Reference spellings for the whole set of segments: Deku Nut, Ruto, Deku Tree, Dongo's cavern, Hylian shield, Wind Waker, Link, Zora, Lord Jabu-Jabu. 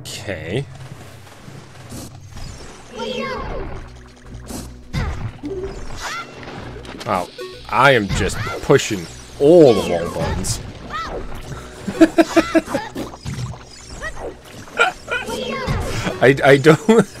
Okay. Wow, I am just pushing all the wall buttons. I don't...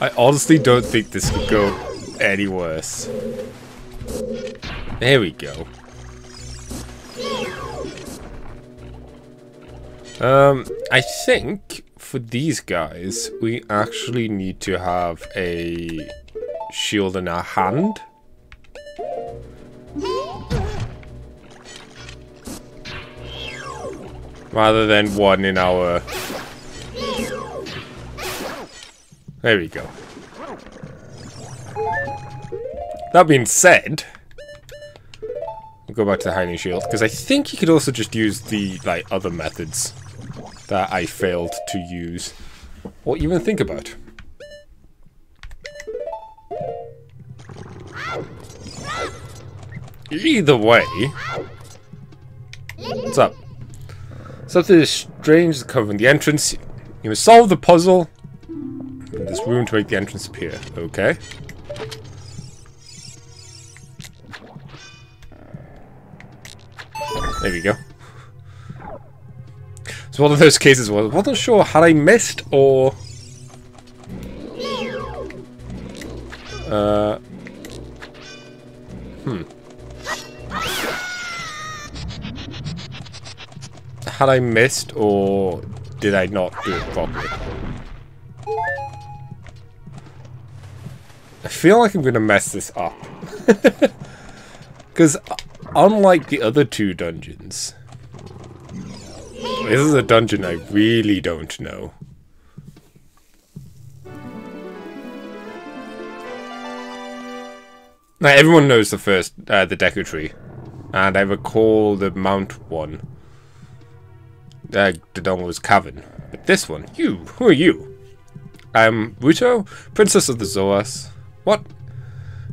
I honestly don't think this could go any worse. There we go. I think for these guys, we actually need to have a shield in our hand. Rather than one in our... There we go. That being said, we'll go back to the Hylian shield, because I think you could also just use the other methods that I failed to use or even think about. Either way, what's up? Something is strange is covering the entrance. You must solve the puzzle. This room to make the entrance appear. Okay. There we go. It's one of those cases where I wasn't sure had I missed or... Had I missed or did I not do it properly? I feel like I'm going to mess this up. Because unlike the other two dungeons, this is a dungeon I really don't know. Now everyone knows the first, the Deku Tree. And I recall the Mount one. The Dongo's cavern. But this one, you, who are you? I'm Ruto, Princess of the Zoras. What?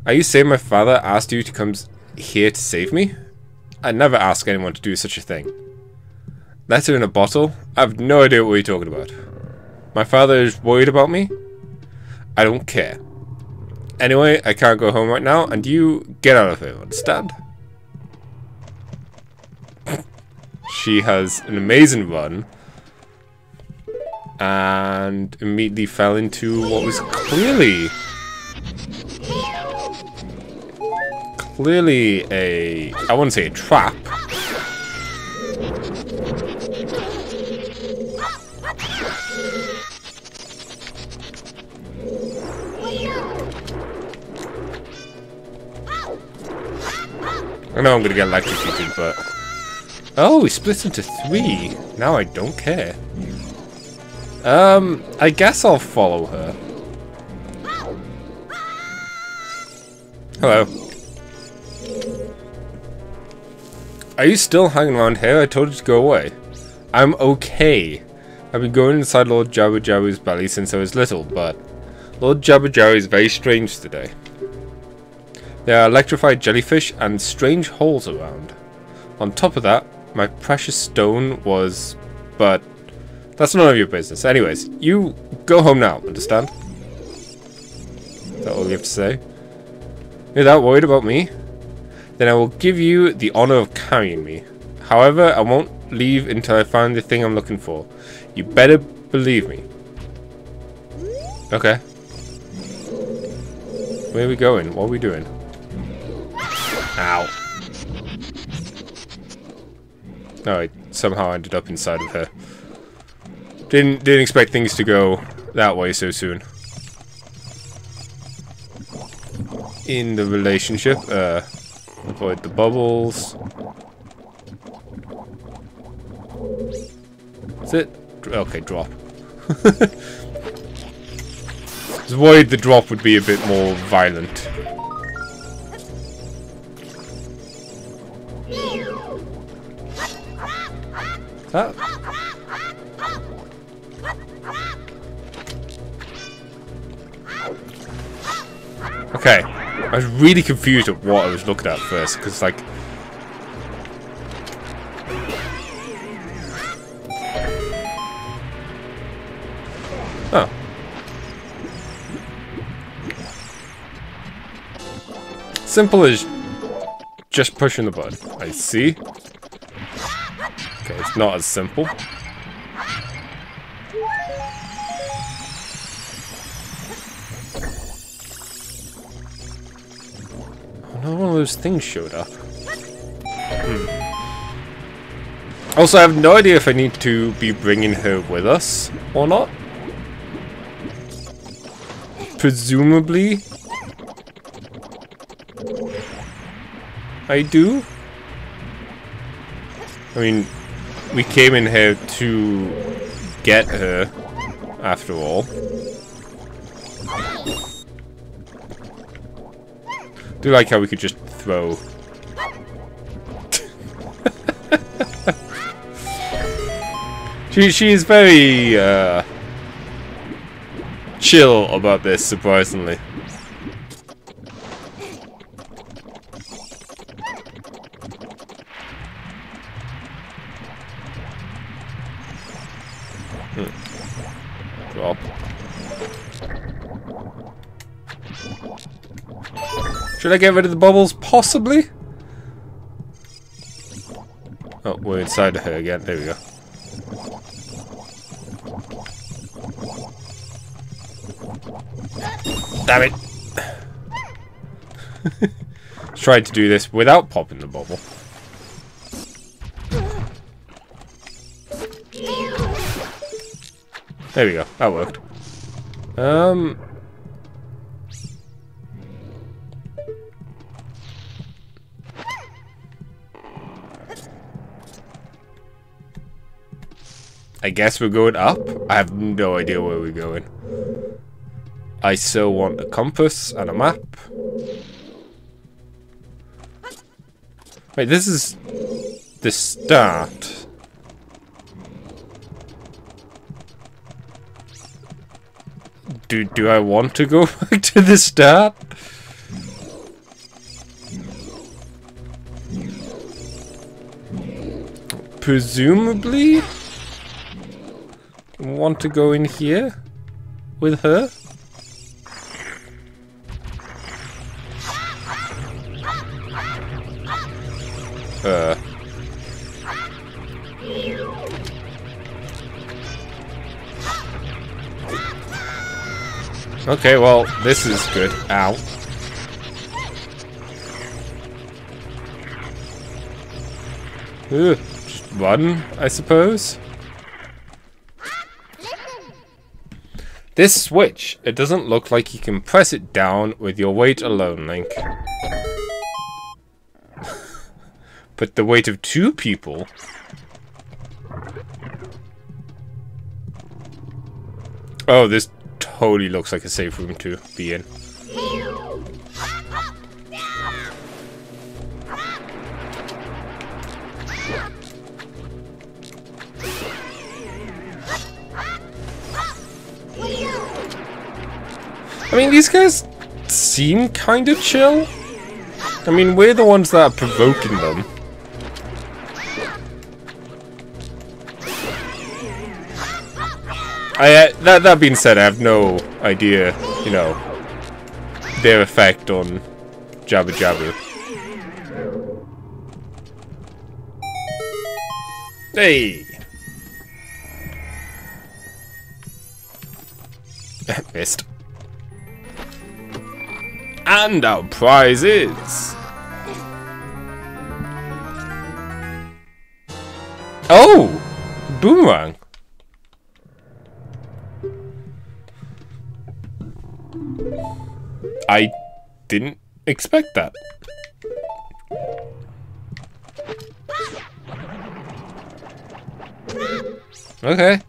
Are you saying my father asked you to come here to save me? I'd never ask anyone to do such a thing. Letter in a bottle? I have no idea what you're talking about. My father is worried about me? I don't care. Anyway, I can't go home right now, and you get out of here, understand? She has an amazing run, and immediately fell into what was clearly a, I wouldn't say a trap. I know I'm gonna get electrocuted, but oh, we split into three. Now I don't care. I guess I'll follow her. Hello. Are you still hanging around here? I told you to go away. I'm okay. I've been going inside Lord Jabu-Jabu's belly since I was little, but Lord Jabu-Jabu is very strange today. There are electrified jellyfish and strange holes around. On top of that, my precious stone was... But that's none of your business. Anyways, you go home now, understand? Is that all you have to say? You're that worried about me? Then I will give you the honor of carrying me. However, I won't leave until I find the thing I'm looking for. You better believe me. Okay. Where are we going? What are we doing? Ow. No, I somehow ended up inside of her. Didn't expect things to go that way so soon. In the relationship, avoid the bubbles. That's it. Okay, drop. I was worried the drop would be a bit more violent. That? Okay, I was really confused at what I was looking at first, because like... Oh. Simple as just pushing the button. I see. Okay, it's not as simple. Another one of those things showed up. Also, I have no idea if I need to be bringing her with us or not. Presumably, I do. I mean, we came in here to get her, after all. I do like how we could just throw. She is very chill about this, surprisingly. Drop. Should I get rid of the bubbles? Possibly? Oh, we're inside her again. There we go. Damn it! Tried to do this without popping the bubble. There we go. That worked. I guess we're going up. I have no idea where we're going. I so want a compass and a map. Wait, this is the start. Do I want to go back to the start? Presumably, I want to go in here with her. Okay, well, this is good. Ow. Just run, I suppose. This switch, it doesn't look like you can press it down with your weight alone, Link. But the weight of two people? Oh, this totally looks like a safe room to be in. I mean, these guys seem kind of chill. I mean, we're the ones that are provoking them. That being said, I have no idea, you know, their effect on Jabu-Jabu. Hey! Missed. And our prize is... Oh! Boomerang! I didn't expect that. Okay.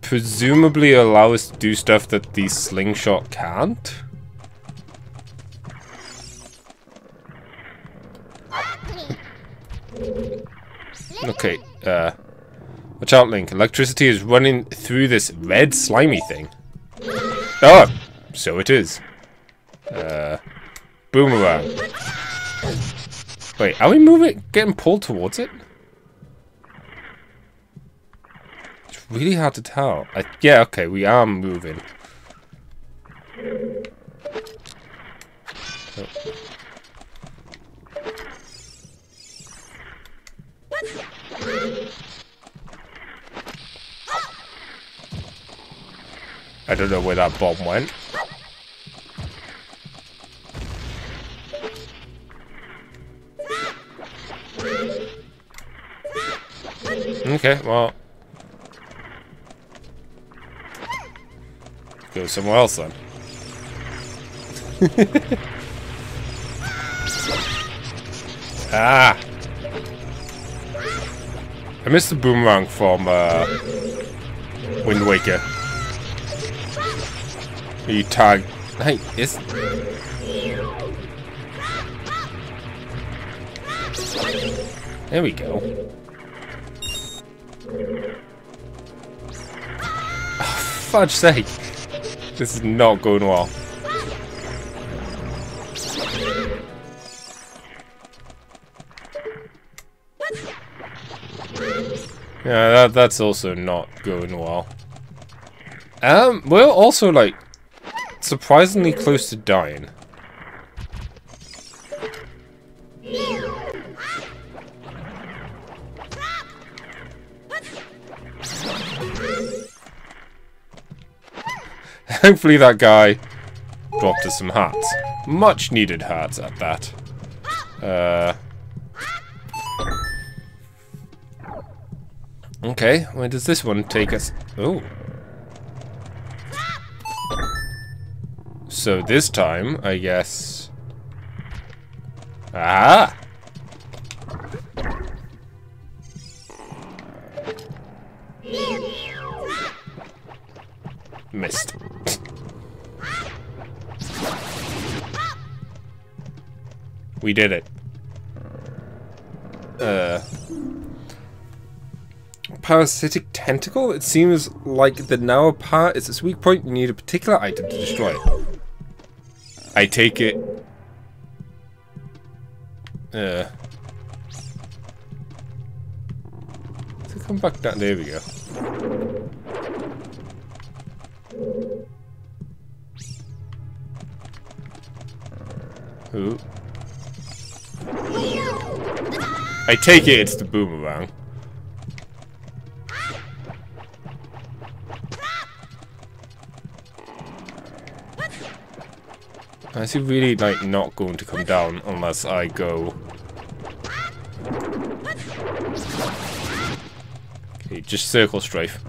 Presumably allow us to do stuff that the slingshot can't. Okay, watch out, Link. Electricity is running through this red slimy thing. Oh! So it is. Boomerang. Wait, are we moving? Getting pulled towards it? It's really hard to tell. Yeah, okay, we are moving. Oh. I don't know where that bomb went. Okay, well, go somewhere else then. Ah! I missed the boomerang from Wind Waker. You tag. Hey, is. There we go. Oh, fudge sake! This is not going well. Yeah, that's also not going well. We're also, like, surprisingly close to dying. Hopefully that guy dropped us some hearts. Much needed hearts at that. Okay, where does this one take us? Oh. So this time, I guess... Ah! Missed. We did it. Parasitic tentacle? It seems like the narrow part is its weak point. You need a particular item to destroy it. I take it. So come back down. There we go. Ooh. I take it it's the boomerang. Is he really, like, not going to come down unless I go? Okay, just circle strafe.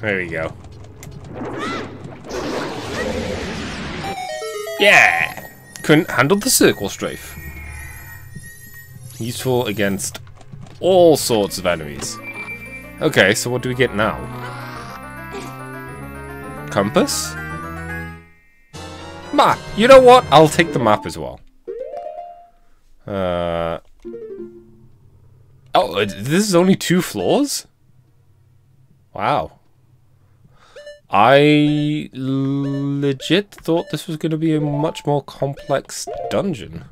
There we go. Yeah! Couldn't handle the circle strafe. Useful against all sorts of enemies. Okay, so what do we get now? Compass? Map! You know what? I'll take the map as well. Oh, this is only 2 floors? Wow. I legit thought this was going to be a much more complex dungeon.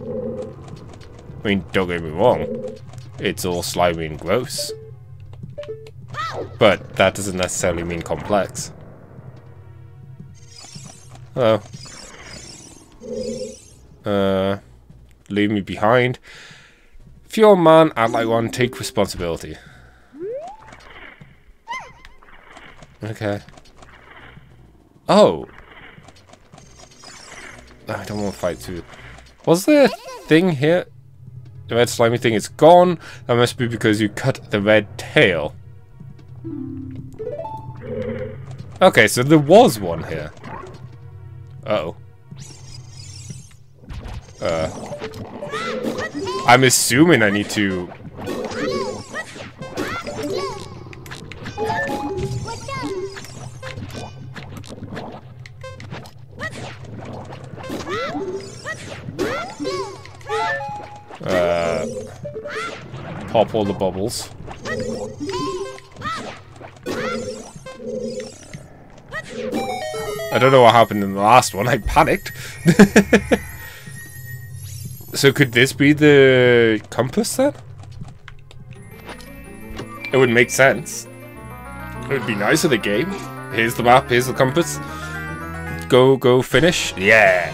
I mean, don't get me wrong. It's all slimy and gross. But that doesn't necessarily mean complex. Oh. Leave me behind. If you're a man, I'd like one, take responsibility. Okay. Oh. I don't want to fight too. Was there a thing here? The red slimy thing is gone. That must be because you cut the red tail. Okay, so there was one here. Uh-oh. I'm assuming I need to... pop all the bubbles. I don't know what happened in the last one. I panicked. So could this be the compass then? It would make sense. It would be nice of the game. Here's the map, here's the compass. Go, go, finish. Yeah!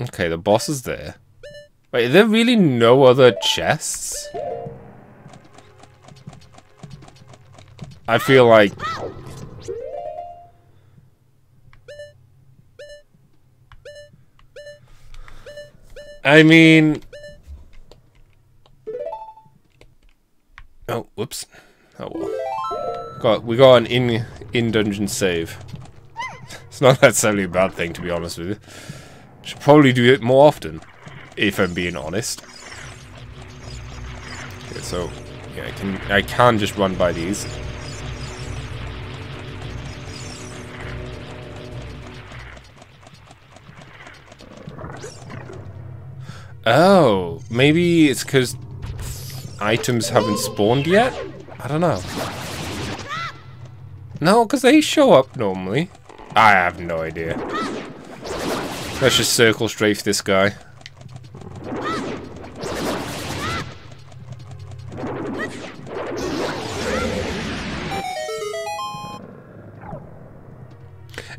Okay, the boss is there. Wait, are there really no other chests? I feel like... I mean... Oh, whoops. Oh well. We got an in-dungeon save. It's not necessarily a bad thing, to be honest with you. Should probably do it more often, if I'm being honest. Okay, so yeah, I can just run by these. Oh, maybe it's because items haven't spawned yet? I don't know. No, because they show up normally. I have no idea. Let's just circle strafe this guy.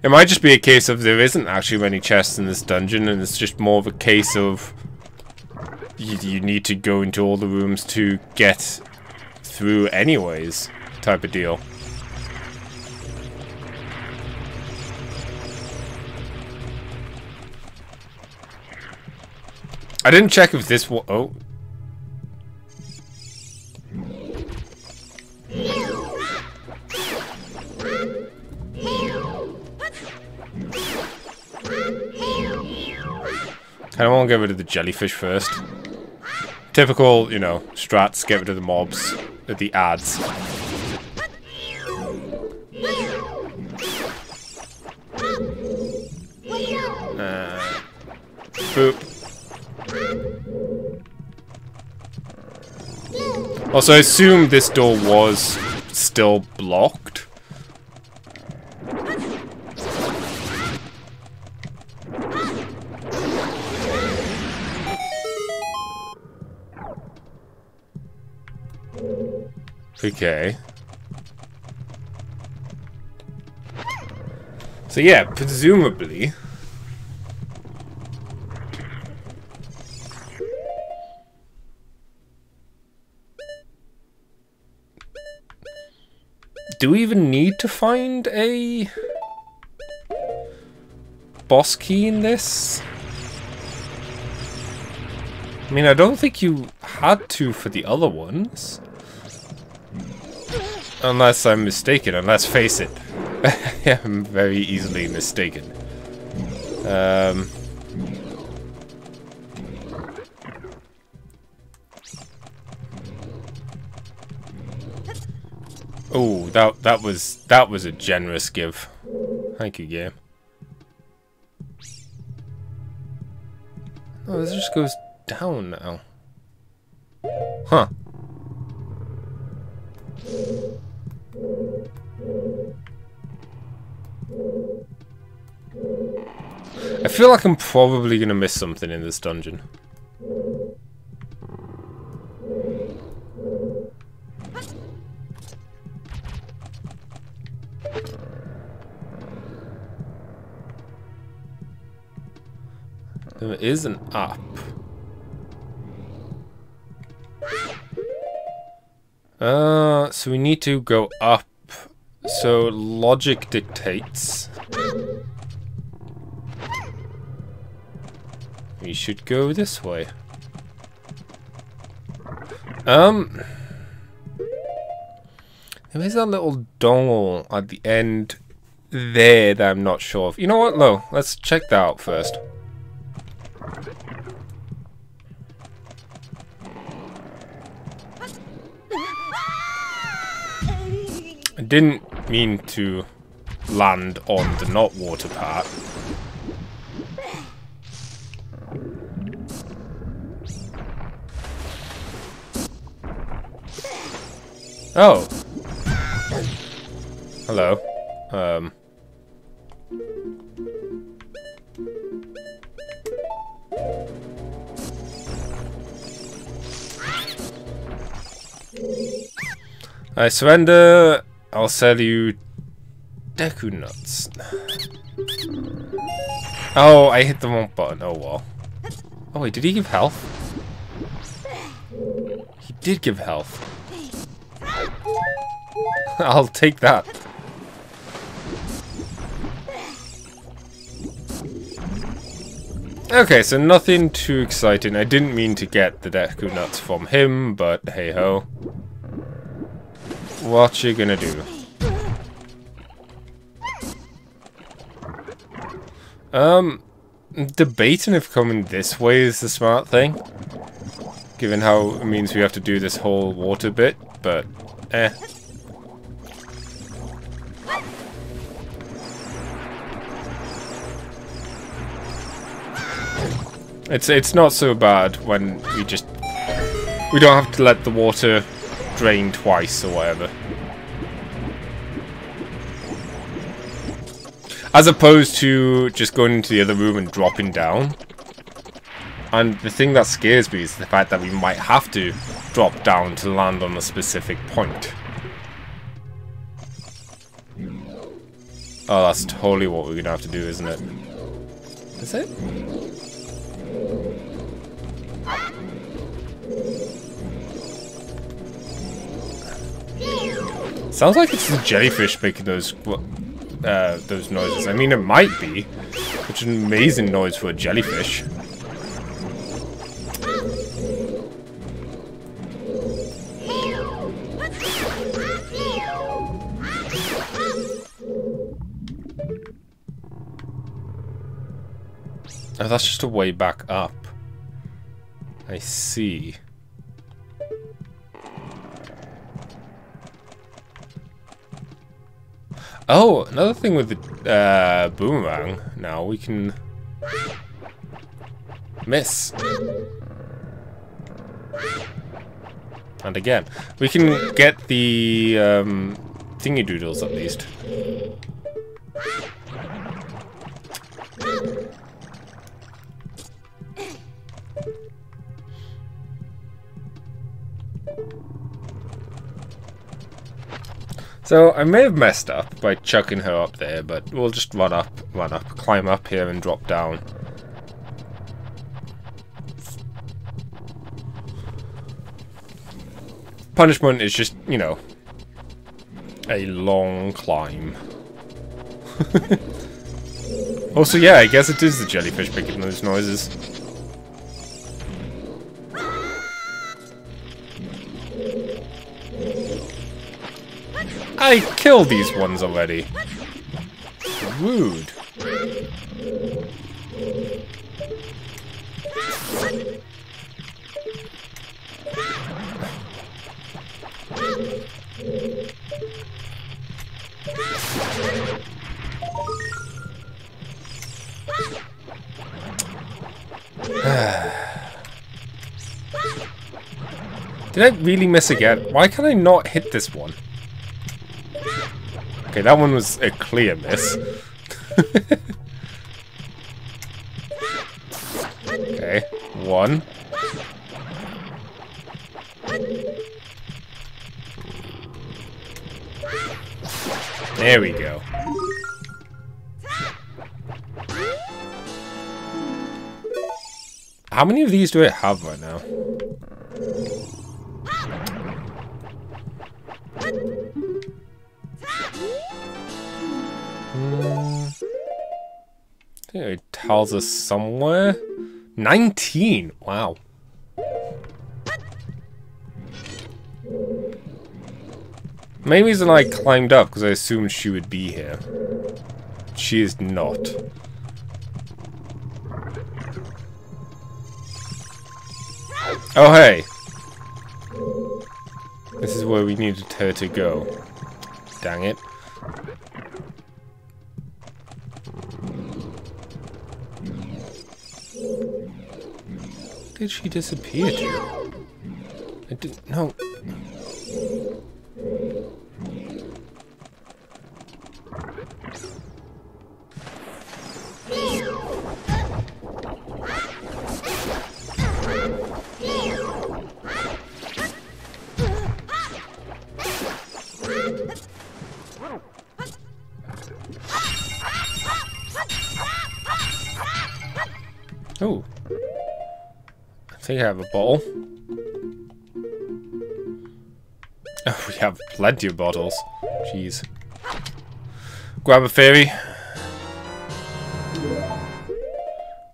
It might just be a case of there isn't actually many chests in this dungeon, and it's just more of a case of you need to go into all the rooms to get through anyways, type of deal. I didn't check if this was... Oh. Kinda wanna get rid of the jellyfish first. Typical, you know, strats, get rid of the mobs, the ads. Boop. Also, I assume this door was still blocked. Okay. So yeah, presumably... Do we even need to find a boss key in this? I mean, I don't think you had to for the other ones. Unless I'm mistaken, and let's face it, I'm very easily mistaken. Oh, that was a generous give. Thank you, game. Oh, this just goes down now. Huh. I feel like I'm probably gonna miss something in this dungeon. There is an app. So we need to go up. So logic dictates. We should go this way. There is that little dongle at the end there that I'm not sure of. You know what, though? Let's check that out first. I didn't mean to land on the not water part. Oh. Hello. I surrender. I'll sell you Deku Nuts. Oh, I hit the wrong button. Oh, well. Oh, wait, did he give health? He did give health. I'll take that. Okay, so nothing too exciting. I didn't mean to get the Deku Nuts from him, but hey-ho. What you gonna do? Debating if coming this way is the smart thing. Given how it means we have to do this whole water bit, but eh. It's not so bad when we don't have to let the water drain twice or whatever. As opposed to just going into the other room and dropping down. And the thing that scares me is the fact that we might have to drop down to land on a specific point. Oh, that's totally what we're gonna have to do, isn't it? Is it? Sounds like it's the jellyfish making those noises. I mean, it might be, which is an amazing noise for a jellyfish. Oh, that's just a way back up. I see. Oh, another thing with the boomerang, now we can miss. And again, we can get the thingy doodles at least. So, I may have messed up by chucking her up there, but we'll just run up, climb up here and drop down. Punishment is just, you know, a long climb. Also, yeah, I guess it is the jellyfish making those noises. I killed these ones already. Rude. Did I really miss again? Why can I not hit this one? Okay, that one was a clear miss. Okay, one. There we go. How many of these do I have right now? It tells us somewhere. 19! Wow. Main reason I climbed up, because I assumed she would be here. She is not. Oh, hey! This is where we needed her to go. Dang it. Did she disappear to? I did no. Oh, I think I have a bottle. Oh, we have plenty of bottles. Jeez. Grab a fairy.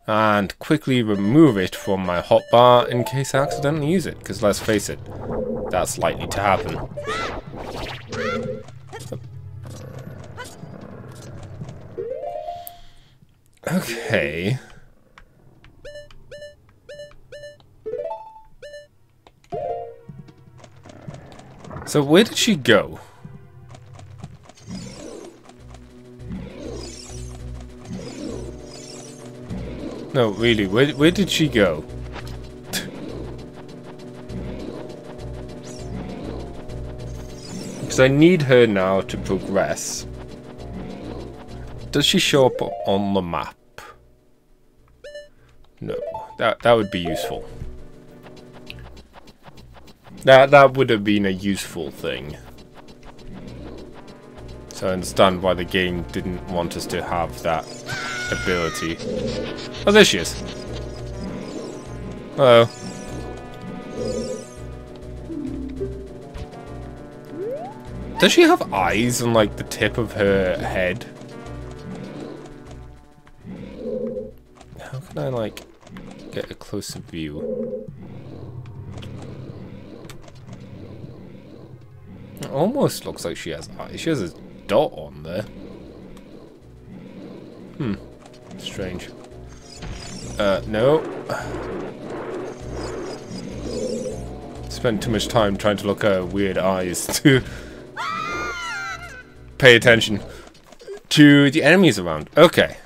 And quickly remove it from my hotbar in case I accidentally use it, because let's face it, that's likely to happen. Okay. So where did she go? No, really, where did she go? Because I need her now to progress. Does she show up on the map? No, that would be useful. That would have been a useful thing. So I understand why the game didn't want us to have that ability. Oh, there she is. Hello. Does she have eyes on, like, the tip of her head? How can I, like, get a closer view? It almost looks like she has eyes. She has a dot on there. Hmm. Strange. No. Spent too much time trying to look at weird eyes to pay attention to the enemies around. Okay.